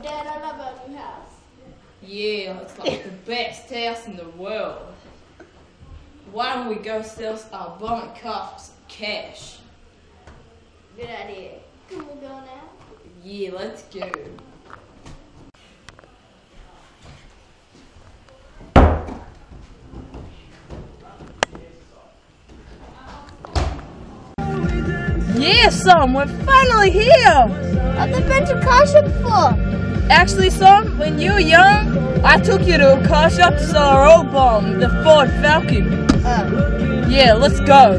Dad, I love our new house. Yeah, it's like the best house in the world. Why don't we go sell our bonnet cuffs cash? Good idea. Can we go now? Yeah, let's go. Yeah, Sam, we're finally here! At the bench of car shop before! Actually, Sam, when you were young, I took you to a car shop to sell our old bomb, the Ford Falcon. Yeah, let's go.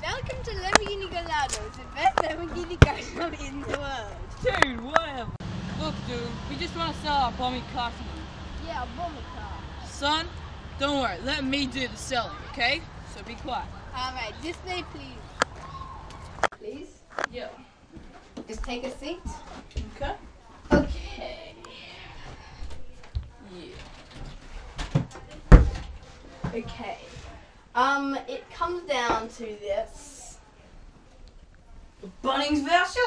Welcome to Lamborghini Gallardo, the best Lamborghini car shop in the world. Dude, whatever. Look, dude, we just want to sell our bomby car to you. Yeah, a bomby car. Son, don't worry. Let me do the selling, okay? So be quiet. Alright, display, please. Please? Yeah. Just take a seat. Okay. Okay. Yeah. Okay. It comes down to this. The Bunnings voucher?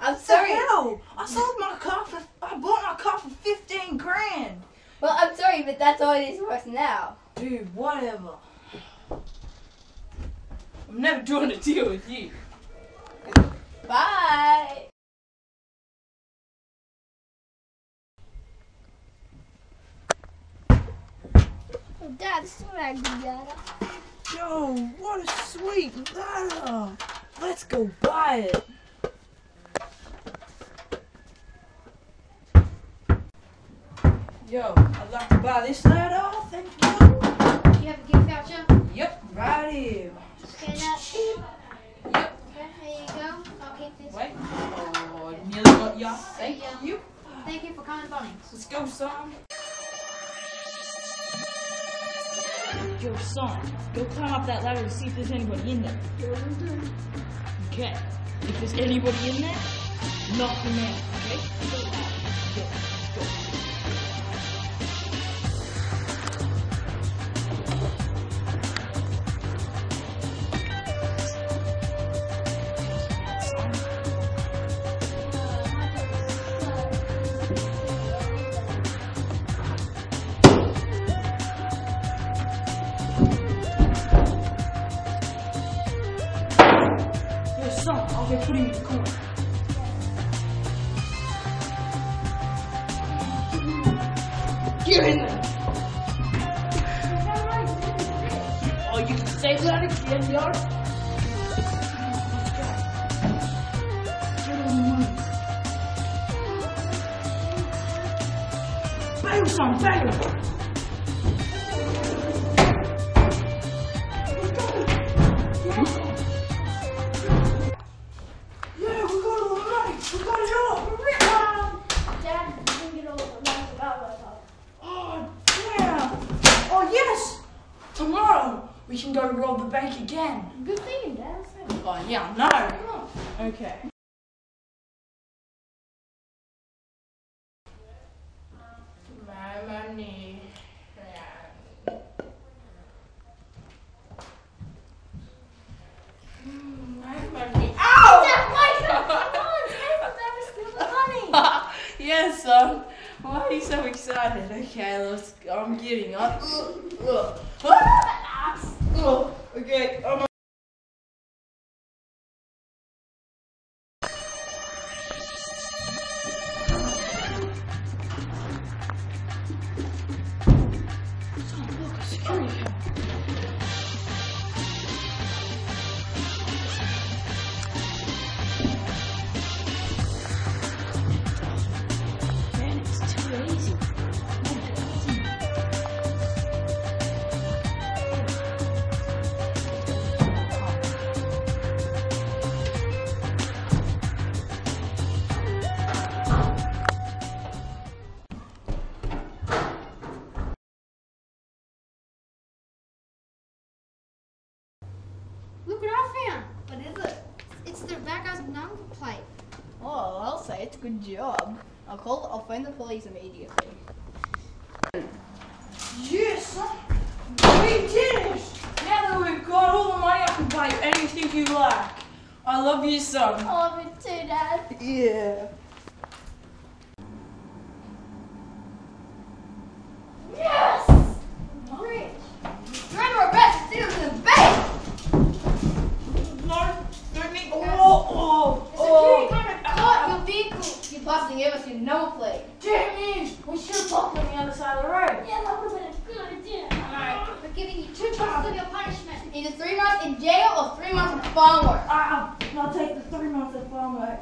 I'm sorry. Hell, I sold my car for. I bought my car for 15 grand. Well, I'm sorry, but that's all it is worth now. Dude, whatever. I'm never doing a deal with you. Bye. Oh, that's swag, Dada. Yo, what a sweet ladder. Let's go buy it. Yo, I'd like to buy this ladder, thank you. Do you have a gift voucher? Yep, right here. Okay, now. Yep. Okay, here you go. I'll keep this. Wait. Oh, nearly got ya. Thank you. Thank you for coming, Bunnings. Let's go, son. Yo, son, go climb up that ladder and see if there's anybody in there. Okay. If there's anybody in there, knock them out, okay? Go. Son, I'll be putting in the corner. Get in there! Oh, you can save that again, yard. Get on the money. Bang, son, bang! Tomorrow, we can go rob the bank again. Good thing, Dad. Oh, yeah, no. Okay. My money. Yeah. My money. Ow! Dad, why money? Yes, son. Why are you so excited? Okay, let's. I'm getting up. Okay, I'm. Look what I found! What is it? It's their backhouse number plate. Oh, I'll say it's a good job. I'll phone the police immediately. Yes! We did it! Now Dad, we've got all the money. I can buy you anything you like. I love you, son. I love you too, Dad. Yeah. Yes! I'm rich. Remember, best deals in the bank. No, don't need. Oh. Security kind of caught your vehicle. You're busting everything, no play. Jamie, we should have blocked on the other side of the road. Yeah, that would have been a good idea. Alright. We're giving you 2 months of your punishment. Either 3 months in jail or 3 months of farm work. I'll take the 3 months of farm work.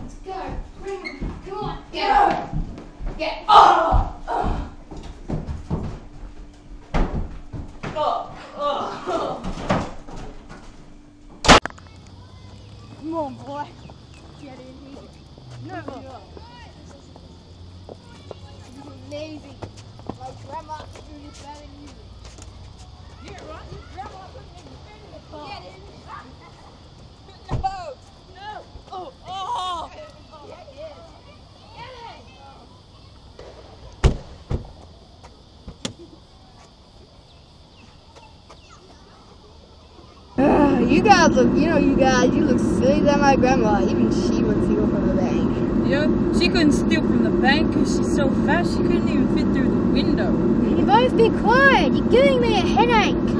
Let's go. Come on. Get up. Come on, boy. Get in here. Never. You're lazy. Like Grandma doing this better than you. Yeah, right? Grandma couldn't make the thing in the car. Get in. No! No! Oh! Oh! Get in. Get in! You guys look, you look silly than my grandma. Even she would steal from the bank. She couldn't steal from the bank because she's so fat, she couldn't even fit through the window. You both be quiet. You're giving me a headache. I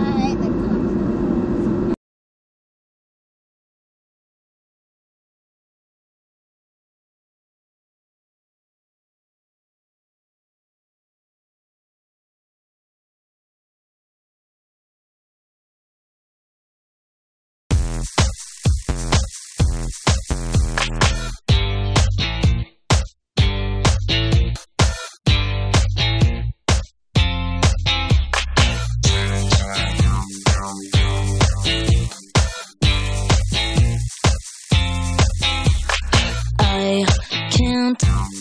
hate the cops.